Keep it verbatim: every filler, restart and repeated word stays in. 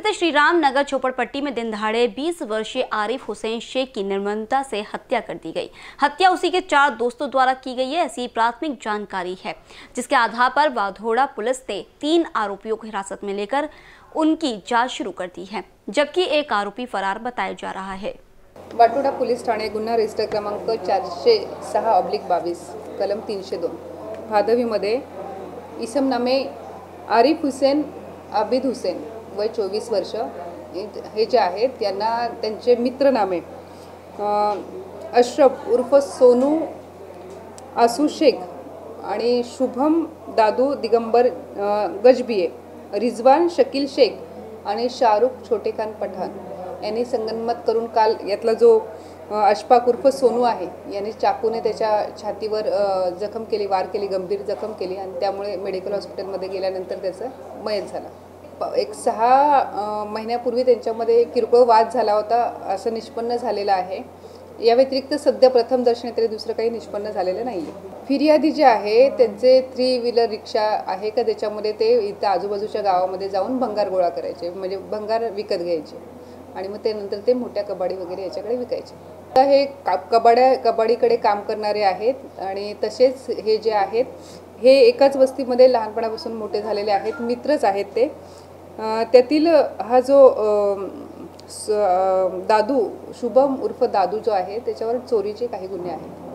स्थित श्रीराम नगर झोपड़पट्टी में दिन दहाड़े बीस वर्षीय आरिफ हुसैन शेख की निर्ममता से हत्या कर दी गई। हत्या उसी के चार दोस्तों द्वारा की गई है, ऐसी प्राथमिक जानकारी है, जिसके आधार पर वाधोड़ा पुलिस ने तीन आरोपियों को हिरासत में लेकर उनकी जांच शुरू कर दी है, जबकि एक आरोपी फरार बताया जा रहा है। वाटोडा पोलीस ठाणे गुन्हा रजिस्टर क्रमांक चारशे सहा ऑब्लिक बावीस कलम तीनशे दोन भादवीमध्ये इसम नामे आरिफ हुसेन आबिद हुसेन वय चोवीस वर्ष हे जे आहेत त्यांना त्यांचे मित्र नामे अश्रफ उर्फ सोनू आसू शेख आणि शुभम दादू दिगंबर गजबिये रिजवान शकिल शेख आणि शाहरुख छोटेखान पठान याने संगनमत करून काल यातला जो अश्फाक उर्फ सोनू आहे याने चाकूने त्याच्या छातीवर जखम केली, वार केली, गंभीर जखम केली आणि त्यामुळे मेडिकल हॉस्पिटलमध्ये गेल्यानंतर त्याचा मयत झाला। एक सहा महिन्यापूर्वी त्यांच्यामध्ये किरकोळ वाद झाला होता असं निष्पन्न झालेलं आहे। या व्यतिरिक्त सध्या प्रथम दर्शनेतरी दुसरं काही निष्पन्न झालेलं नाही आहे। फिर्यादी जे आहे त्यांचे थ्री व्हीलर रिक्षा आहे का त्याच्यामध्ये ते इथं आजूबाजूच्या गावामध्ये जाऊन भंगार गोळा करायचे, म्हणजे भंगार विकत घ्यायचे आणि मग त्यानंतर ते मोठ्या कबाडी वगैरे याच्याकडे विकायचे। आता हे कबाड्या कबाडीकडे काम करणारे आहेत आणि तसेच हे जे आहेत हे एकाच वस्तीमध्ये लहानपणापासून मोठे झालेले आहेत, मित्रच आहेत ते। त्यातील हा जो दादू शुभम उर्फ दादू जो आहे त्याच्यावर चोरीचे काही गुन्हे आहेत।